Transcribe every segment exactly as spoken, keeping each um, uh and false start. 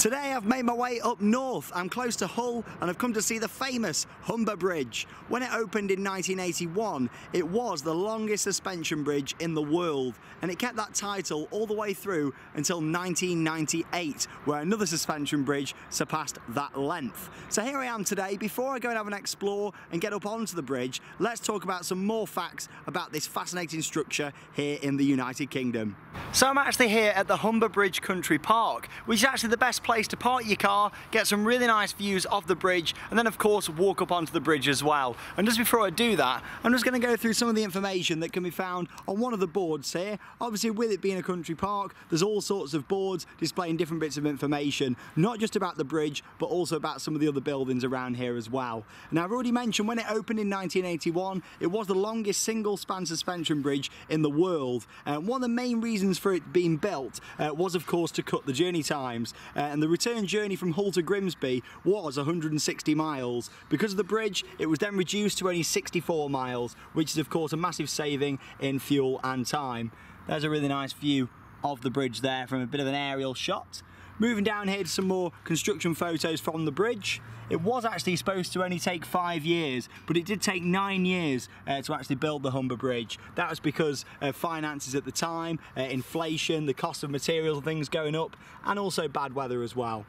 Today I've made my way up north. I'm close to Hull and I've come to see the famous Humber Bridge. When it opened in nineteen eighty-one, it was the longest suspension bridge in the world, and it kept that title all the way through until nineteen ninety-eight, where another suspension bridge surpassed that length. So here I am today. Before I go and have an explore and get up onto the bridge, let's talk about some more facts about this fascinating structure here in the United Kingdom. So I'm actually here at the Humber Bridge Country Park, which is actually the best place to park your car, get some really nice views of the bridge, and then of course walk up onto the bridge as well. And just before I do that, I'm just going to go through some of the information that can be found on one of the boards here. Obviously, with it being a country park, there's all sorts of boards displaying different bits of information, not just about the bridge but also about some of the other buildings around here as well. Now, I've already mentioned when it opened in nineteen eighty-one, it was the longest single span suspension bridge in the world, and one of the main reasons for it being built uh, was of course to cut the journey times, uh, and the return journey from Hull to Grimsby was one hundred sixty miles. Because of the bridge, it was then reduced to only sixty-four miles, which is of course a massive saving in fuel and time. There's a really nice view of the bridge there from a bit of an aerial shot. Moving down here to some more construction photos from the bridge. It was actually supposed to only take five years, but it did take nine years uh, to actually build the Humber Bridge. That was because uh, finances at the time, uh, inflation, the cost of materials and things going up, and also bad weather as well.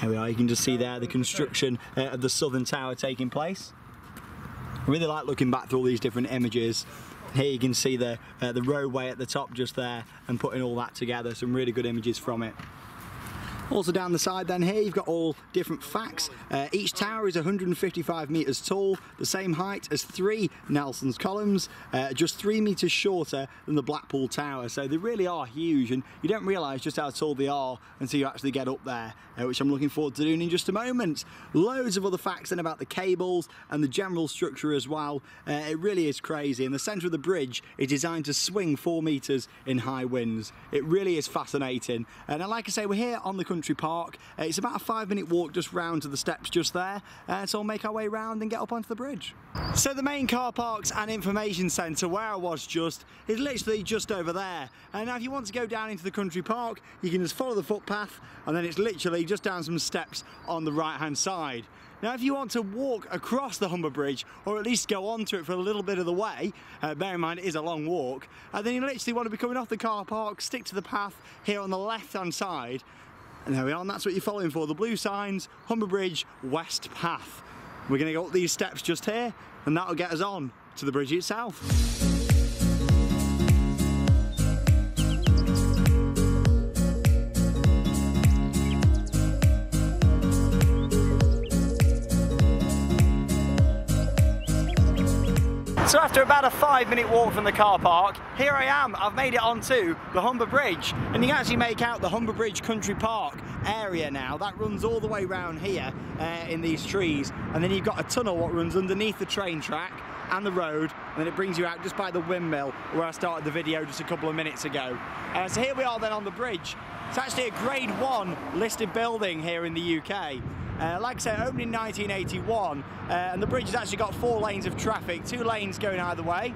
Here we are, you can just see there the construction uh, of the Southern Tower taking place. I really like looking back through all these different images. Here you can see the, uh, the roadway at the top just there, and putting all that together, some really good images from it. Also down the side then here, you've got all different facts. Uh, each tower is one hundred fifty-five metres tall, the same height as three Nelson's columns, uh, just three metres shorter than the Blackpool Tower. So they really are huge, and you don't realise just how tall they are until you actually get up there, uh, which I'm looking forward to doing in just a moment. Loads of other facts then about the cables and the general structure as well. Uh, it really is crazy, and the centre of the bridge is designed to swing four metres in high winds. It really is fascinating. And like I say, we're here on the country park. Uh, it's about a five minute walk just round to the steps just there, uh, so I'll make our way round and get up onto the bridge. So the main car parks and information centre where I was just is literally just over there, and now if you want to go down into the country park, you can just follow the footpath and then it's literally just down some steps on the right hand side. Now if you want to walk across the Humber Bridge, or at least go onto it for a little bit of the way, uh, bear in mind it is a long walk, and uh, then you literally want to be coming off the car park, stick to the path here on the left hand side. And there we are, and that's what you're following for, the blue signs, Humber Bridge West Path. We're going to go up these steps just here, and that'll get us on to the bridge itself. So after about a five minute walk from the car park, here I am, I've made it onto the Humber Bridge, and you can actually make out the Humber Bridge Country Park area now. That runs all the way round here uh, in these trees, and then you've got a tunnel what runs underneath the train track and the road, and then it brings you out just by the windmill where I started the video just a couple of minutes ago. Uh, so here we are then on the bridge. It's actually a grade one listed building here in the U K. Uh, like I said, opened in nineteen eighty-one, uh, and the bridge has actually got four lanes of traffic, two lanes going either way.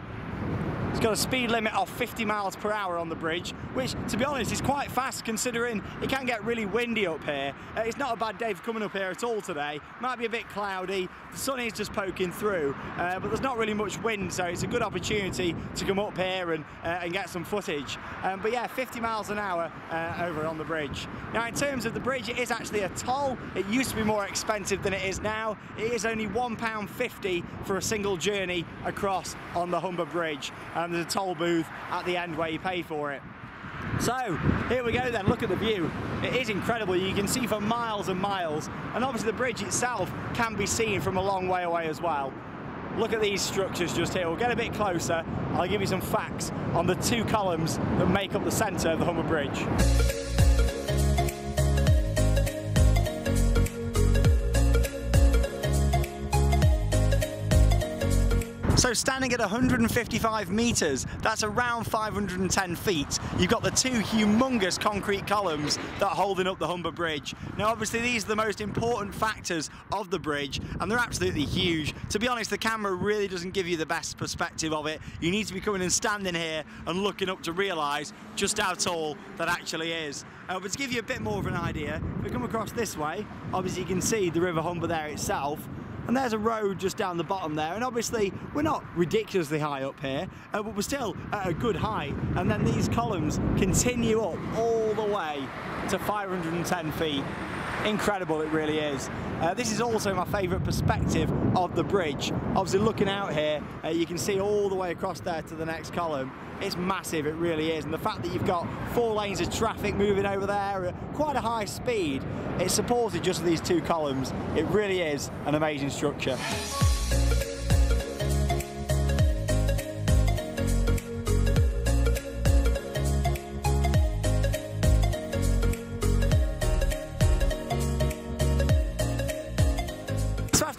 It's got a speed limit of fifty miles per hour on the bridge, which, to be honest, is quite fast considering it can get really windy up here. Uh, it's not a bad day for coming up here at all today. Might be a bit cloudy, the sun is just poking through, uh, but there's not really much wind, so it's a good opportunity to come up here and, uh, and get some footage. Um, but yeah, fifty miles an hour uh, over on the bridge. Now, in terms of the bridge, it is actually a toll. It used to be more expensive than it is now. It is only one pound fifty for a single journey across on the Humber Bridge. Um, And there's a toll booth at the end where you pay for it. So here we go then, look at the view. It is incredible, you can see for miles and miles, and obviously the bridge itself can be seen from a long way away as well. Look at these structures just here. We'll get a bit closer, I'll give you some facts on the two columns that make up the centre of the Humber Bridge. So So standing at one hundred fifty-five metres, that's around five hundred ten feet, you've got the two humongous concrete columns that are holding up the Humber Bridge. Now obviously these are the most important factors of the bridge and they're absolutely huge. To be honest, the camera really doesn't give you the best perspective of it. You need to be coming and standing here and looking up to realise just how tall that actually is. Uh, but to give you a bit more of an idea, if we come across this way, obviously you can see the River Humber there itself. And there's a road just down the bottom there, and obviously we're not ridiculously high up here, uh, but we're still at a good height. And then these columns continue up all the way to five hundred ten feet. Incredible, it really is. Uh, this is also my favourite perspective of the bridge. Obviously looking out here, uh, you can see all the way across there to the next column. It's massive, it really is. And the fact that you've got four lanes of traffic moving over there at quite a high speed, it's supported just with these two columns. It really is an amazing structure.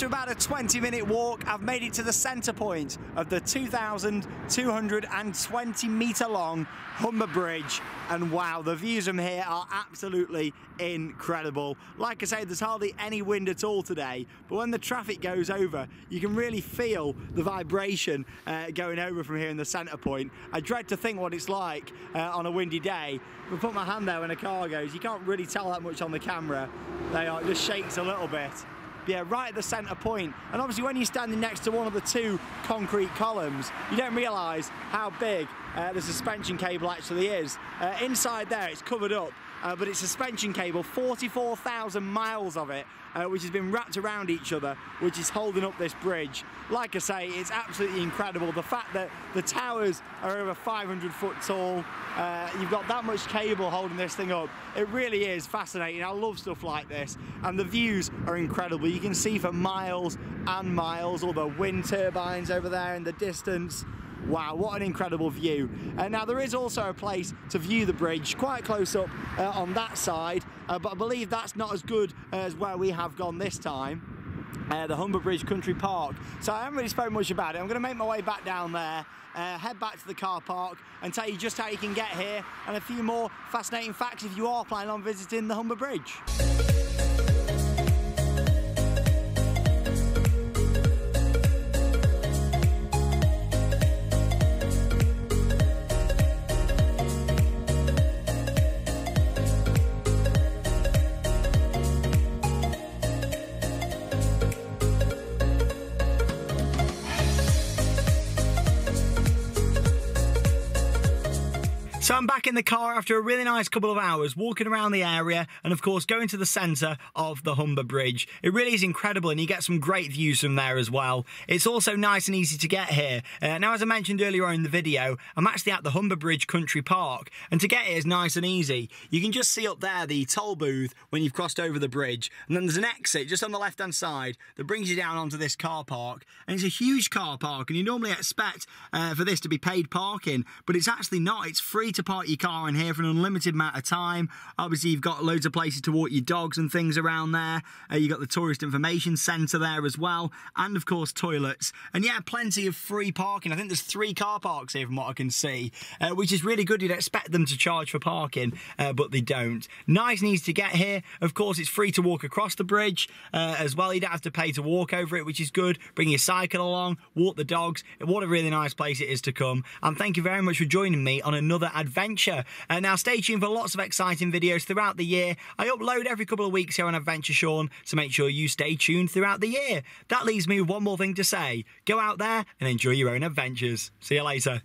About a twenty minute walk, I've made it to the centre point of the two thousand two hundred twenty metre long Humber Bridge, and wow, the views from here are absolutely incredible. Like I say, there's hardly any wind at all today, but when the traffic goes over, you can really feel the vibration uh, going over from here in the centre point. I dread to think what it's like uh, on a windy day, but put my hand there when a car goes, you can't really tell that much on the camera. They are, it just shakes a little bit. Yeah, right at the centre point. And obviously when you're standing next to one of the two concrete columns, you don't realise how big uh, the suspension cable actually is. Uh, inside there, it's covered up, uh, but it's suspension cable, forty-four thousand miles of it, uh, which has been wrapped around each other, which is holding up this bridge. Like I say, it's absolutely incredible. The fact that the towers are over five hundred foot tall, Uh, you've got that much cable holding this thing up. It really is fascinating. I love stuff like this, and the views are incredible. You can see for miles and miles all the wind turbines over there in the distance. Wow, what an incredible view. And now there is also a place to view the bridge quite close up uh, on that side, uh, but I believe that's not as good as where we have gone this time. Uh, the Humber Bridge Country Park. So I haven't really spoken much about it. I'm going to make my way back down there, uh, head back to the car park and tell you just how you can get here and a few more fascinating facts if you are planning on visiting the Humber Bridge. So I'm back in the car after a really nice couple of hours walking around the area and of course going to the centre of the Humber Bridge. It really is incredible and you get some great views from there as well. It's also nice and easy to get here. Uh, now as I mentioned earlier on in the video, I'm actually at the Humber Bridge Country Park, and to get here is nice and easy. You can just see up there the toll booth when you've crossed over the bridge, and then there's an exit just on the left hand side that brings you down onto this car park. And it's a huge car park and you normally expect uh, for this to be paid parking, but it's actually not. It's free to park your car in here for an unlimited amount of time. Obviously you've got loads of places to walk your dogs and things around there. Uh, you've got the tourist information centre there as well, and of course toilets, and yeah, plenty of free parking. I think there's three car parks here from what I can see, uh, which is really good. You'd expect them to charge for parking, uh, but they don't. Nice and easy to get here. Of course it's free to walk across the bridge uh, as well. You don't have to pay to walk over it, which is good. Bring your cycle along, walk the dogs. What a really nice place it is to come, and thank you very much for joining me on another adventure. And uh, now stay tuned for lots of exciting videos throughout the year. I upload every couple of weeks here on Adventure Sean, so make sure you stay tuned throughout the year. That leaves me with one more thing to say. Go out there and enjoy your own adventures. See you later.